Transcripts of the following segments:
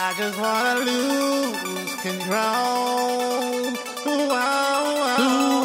I just wanna lose control. Ooh, wow, wow.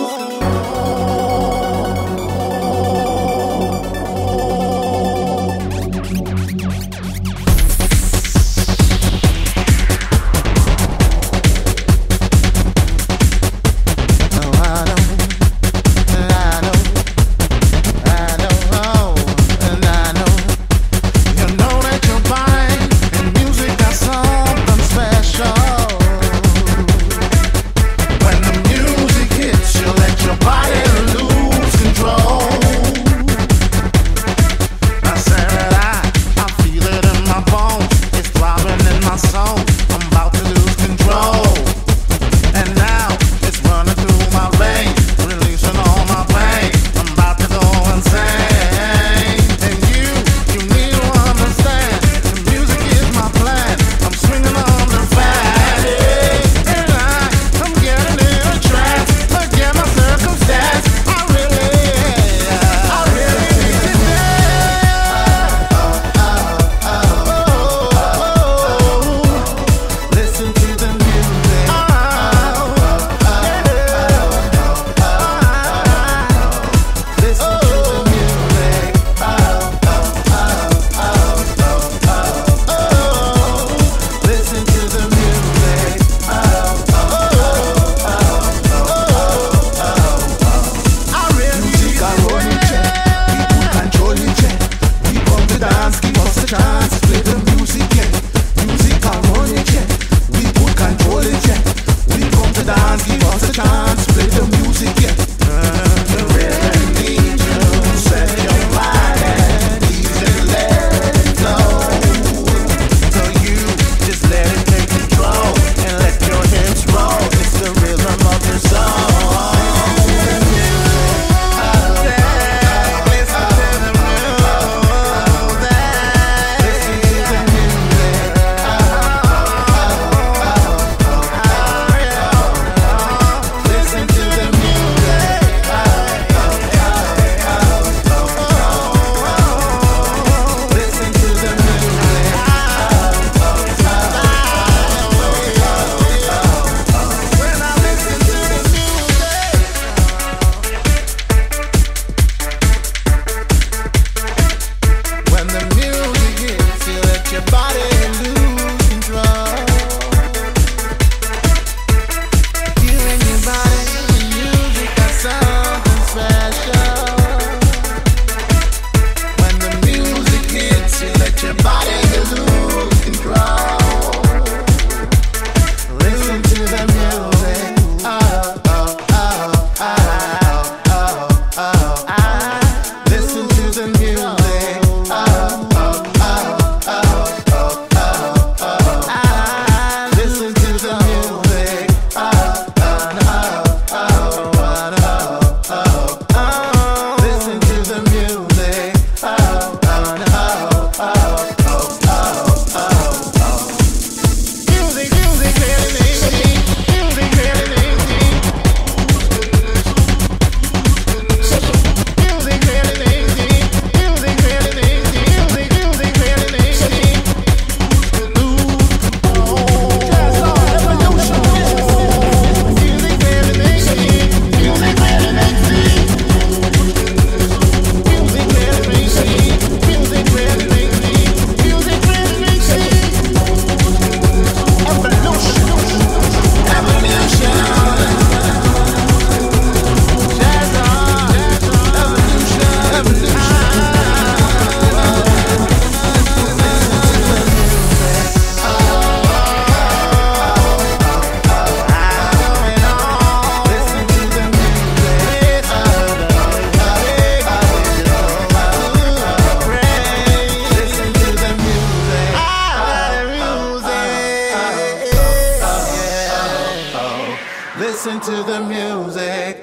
Listen to the music.